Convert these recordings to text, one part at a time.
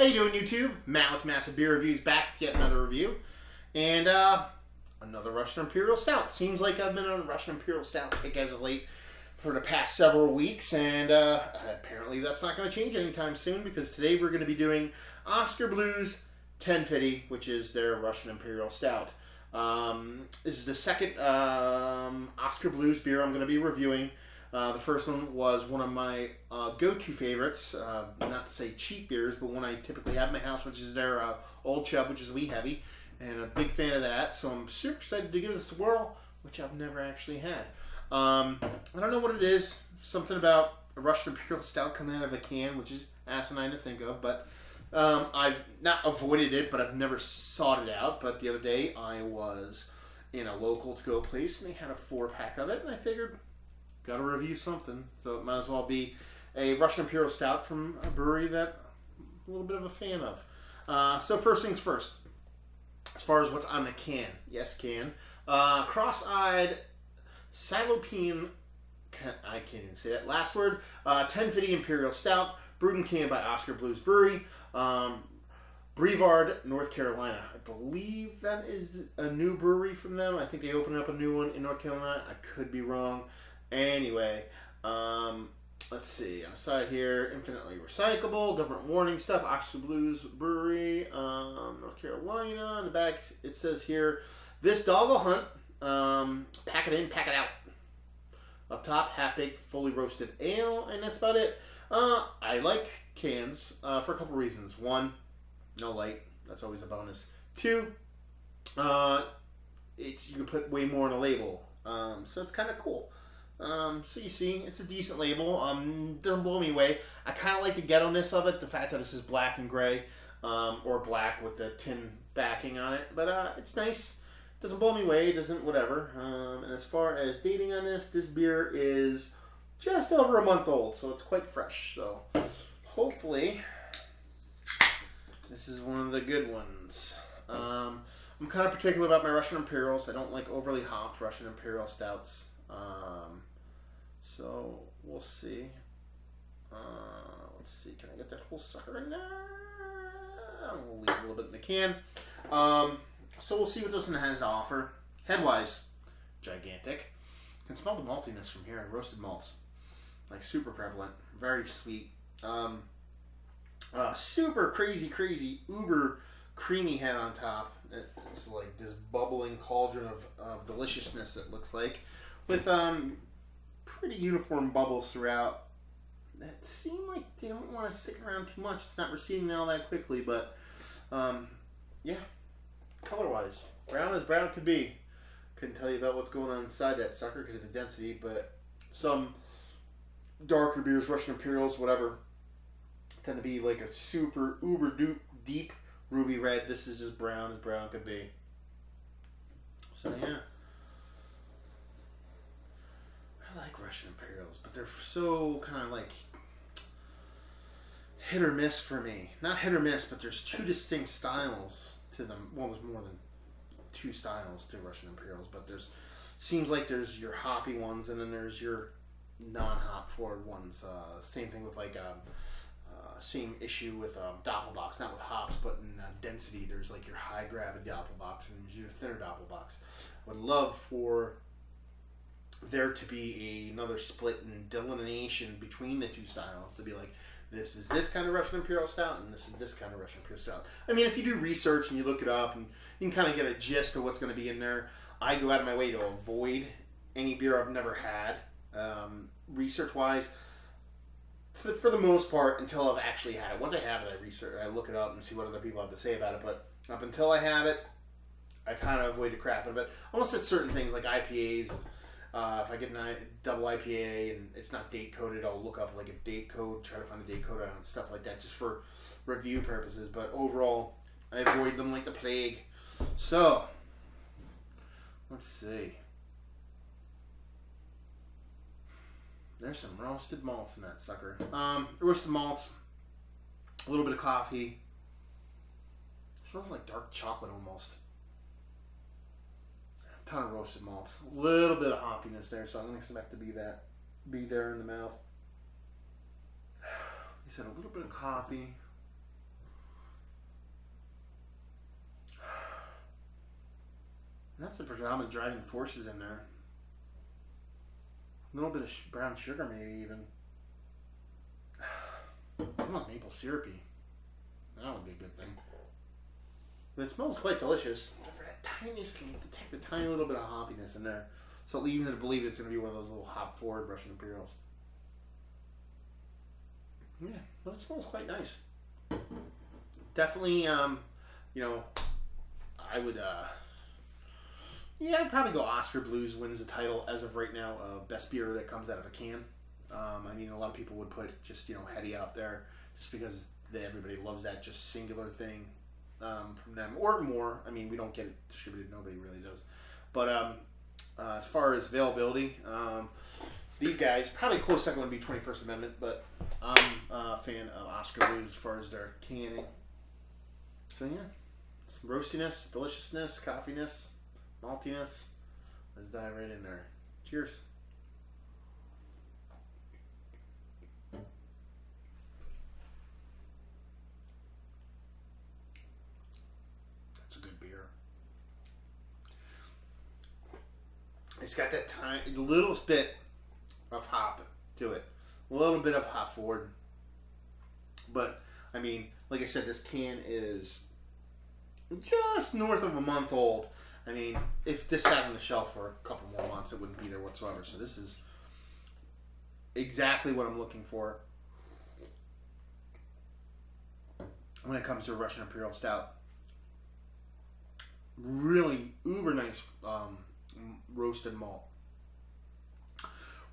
How you doing, YouTube? Matt with Massive Beer Reviews back with yet another review. And another Russian Imperial Stout. Seems like I've been on a Russian Imperial Stout kick as of late for the past several weeks. And apparently that's not going to change anytime soon, because today we're going to be doing Oskar Blues 10 FIDY, which is their Russian Imperial Stout. This is the second Oskar Blues beer I'm going to be reviewing. The first one was one of my go-to favorites, not to say cheap beers, but one I typically have in my house, which is their Old Chub, which is a wee heavy, and a big fan of that, so I'm super excited to give this a whirl, which I've never actually had. I don't know what it is, something about a Russian Imperial Stout coming out of a can, which is asinine to think of, but I've not avoided it, but I've never sought it out. But the other day I was in a local to-go place, and they had a 4-pack of it, and I figured, gotta review something, so it might as well be a Russian Imperial Stout from a brewery that I'm a little bit of a fan of. So first things first, as far as what's on the can. Yes, can. Cross-eyed Cylopean, I can't even say that last word, 10 FIDY Imperial Stout, brewed and canned by Oskar Blues Brewery, Brevard, North Carolina. I believe that is a new brewery from them. I think they opened up a new one in North Carolina. I could be wrong. Anyway, let's see. On the side here, infinitely recyclable, different warning stuff. Oskar Blues Brewery, North Carolina. On the back, it says here, this dog will hunt. Pack it in, pack it out. Up top, half-baked, fully roasted ale, and that's about it. I like cans for a couple reasons. One, no light. That's always a bonus. Two, you can put way more on a label. So it's kind of cool. So you see, it's a decent label. Doesn't blow me away. I kind of like the ghetto-ness of it, the fact that this is black and gray, or black with the tin backing on it. But it's nice. Doesn't blow me away. Doesn't whatever. And as far as dating on this beer is just over a month old, so it's quite fresh. So hopefully, this is one of the good ones. I'm kind of particular about my Russian Imperials. I don't like overly hopped Russian Imperial Stouts. So we'll see. Let's see. Can I get that whole sucker in there? I'm gonna leave a little bit in the can. So we'll see what this one has to offer. Head-wise, gigantic. You can smell the maltiness from here. Roasted malts, like super prevalent. Very sweet. Super crazy, uber creamy head on top. It's like this bubbling cauldron of deliciousness. It looks like, with pretty uniform bubbles throughout. That seem like they don't want to stick around too much. It's not receding all that quickly, but yeah. Color-wise, brown as brown could be. Couldn't tell you about what's going on inside that sucker because of the density, but some darker beers, Russian Imperials, whatever, tend to be like a super uber deep ruby red. This is just brown as brown could be. So yeah. I like Russian Imperials, but they're so kind of like hit or miss for me. Not hit or miss, but there's two distinct styles to them. Well, there's more than two styles to Russian Imperials, but seems like there's your hoppy ones and then there's your non-hop forward ones. Same thing with like same issue with Doppelbocks, not with hops, but in density. There's like your high gravity Doppelbocks and your thinner Doppelbocks. I would love for there to be another split and delineation between the two styles to be like, this is this kind of Russian Imperial Stout and this is this kind of Russian Imperial Stout. I mean, if you do research and you look it up and you can kind of get a gist of what's going to be in there. I go out of my way to avoid any beer I've never had research-wise for the most part until I've actually had it. Once I have it, I look it up and see what other people have to say about it, but up until I have it, I kind of avoid the crap out of it. Unless it's certain things like IPAs. If I get a double IPA and it's not date coded, I'll look up like a date code, try to find a date code on stuff like that just for review purposes. But overall, I avoid them like the plague. So, let's see. There's some roasted malts in that sucker. Roasted malts, a little bit of coffee. It smells like dark chocolate almost. Ton of roasted malts, a little bit of hoppiness there, so I'm gonna expect to be there in the mouth. He said a little bit of coffee, that's the predominant driving forces in there. A little bit of brown sugar, maybe even. Almost maple syrupy. That would be a good thing. But it smells quite delicious. For that tiniest, can detect a tiny little bit of hoppiness in there. So it leads me to believe it's going to be one of those little hop-forward Russian Imperials. Yeah, well, it smells quite nice. Definitely, you know, I would, yeah, I'd probably go Oskar Blues wins the title as of right now of best beer that comes out of a can. I mean, a lot of people would put just, you know, Heady out there just because everybody loves that just singular thing from them or more. I mean, we don't get it distributed. Nobody really does. But as far as availability, these guys, probably close second would be 21st Amendment, but I'm a fan of Oskar Blues as far as their canning. So, yeah, some roastiness, deliciousness, coffiness, maltiness. Let's dive right in there. Cheers. It's got that tiny little bit of hop to it, a little bit of hop forward. But I mean, like I said, this can is just north of a month old. I mean, if this sat on the shelf for a couple more months, it wouldn't be there whatsoever. So this is exactly what I'm looking for when it comes to Russian Imperial Stout. Really uber nice. Roasted malt,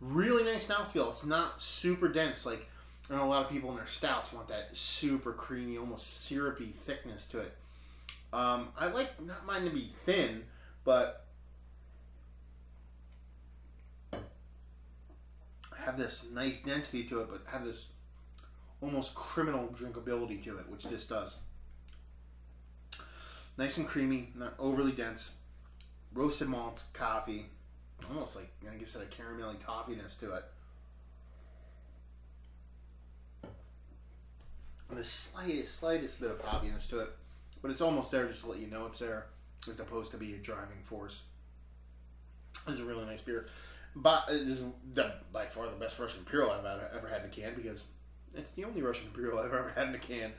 really nice mouthfeel. It's not super dense like I know a lot of people in their stouts want that super creamy, almost syrupy thickness to it. I like not mine to be thin, but have this nice density to it, but have this almost criminal drinkability to it, which this does. Nice and creamy, not overly dense. Roasted malt, coffee, almost like, I guess, a caramelly toffiness to it. And the slightest bit of hoppiness to it, but it's almost there just to let you know it's there, as opposed to be a driving force. This is a really nice beer, but it is by far the best Russian Imperial I've ever had in a can, because it's the only Russian Imperial I've ever had in a can.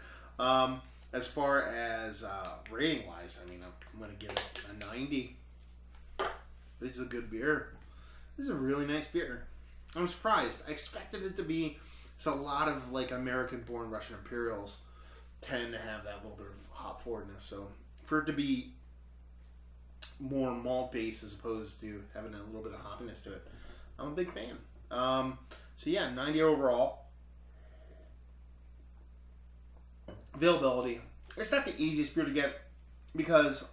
As far as rating wise, I mean, I'm going to give it a 90. This is a good beer. This is a really nice beer. I'm surprised. I expected it to be. It's a lot of like American-born Russian Imperials tend to have that little bit of hop forwardness. So for it to be more malt-based as opposed to having a little bit of hoppiness to it, I'm a big fan. So yeah, 90 overall. Availability. It's not the easiest beer to get because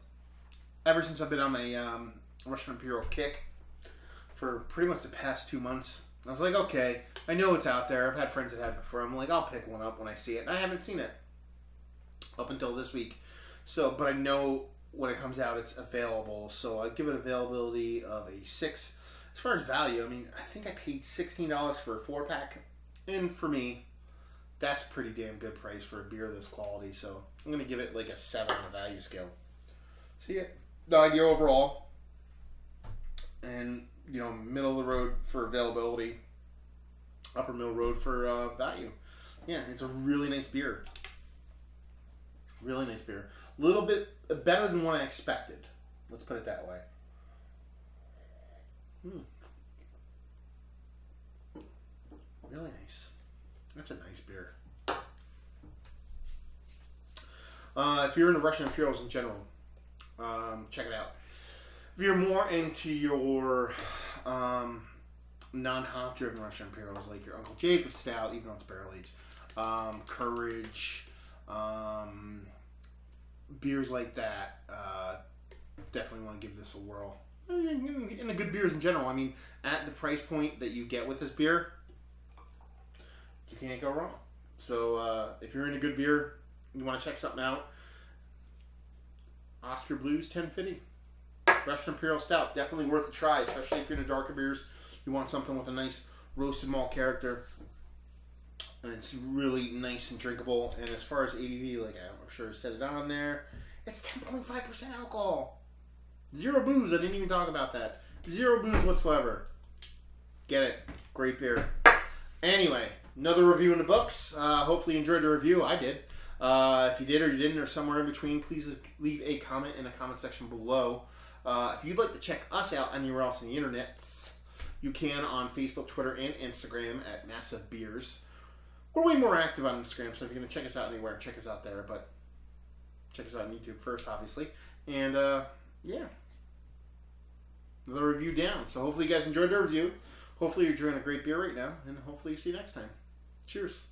ever since I've been on my Russian Imperial kick for pretty much the past 2 months. I was like, okay, I know it's out there. I've had friends that have it before. I'm like, I'll pick one up when I see it. And I haven't seen it up until this week. So, but I know when it comes out, it's available. So I give it availability of a 6. As far as value, I mean, I think I paid $16 for a 4-pack. And for me, that's pretty damn good price for a beer this quality. So I'm going to give it like a 7 on the value scale. So yeah, 90 overall. And, you know, middle of the road for availability, upper middle road for value. Yeah, it's a really nice beer. Really nice beer. A little bit better than what I expected. Let's put it that way. Really nice. That's a nice beer. If you're into Russian Imperials in general, check it out. If you're more into your non-hop driven Russian Imperials, like your Uncle Jacob Stout, even though it's barrel-aged, Courage, beers like that, definitely want to give this a whirl. And the good beers in general. I mean, at the price point that you get with this beer, you can't go wrong. So if you're into good beer, you want to check something out, Oskar Blues 1050. Russian Imperial Stout, definitely worth a try, especially if you're into darker beers. You want something with a nice roasted malt character, and it's really nice and drinkable. And as far as ABV, like I'm sure I said it on there, it's 10.5% alcohol. Zero booze. I didn't even talk about that. Zero booze whatsoever. Get it. Great beer. Anyway, another review in the books. Hopefully you enjoyed the review. I did. If you did or you didn't or somewhere in between, please leave a comment in the comment section below. If you'd like to check us out anywhere else on the internet, you can on Facebook, Twitter, and Instagram at Massive Beers. We're way more active on Instagram, so if you're going to check us out anywhere, check us out there. But check us out on YouTube first, obviously. And, yeah. Another review down. So hopefully you guys enjoyed the review. Hopefully you're enjoying a great beer right now. And hopefully you see you next time. Cheers.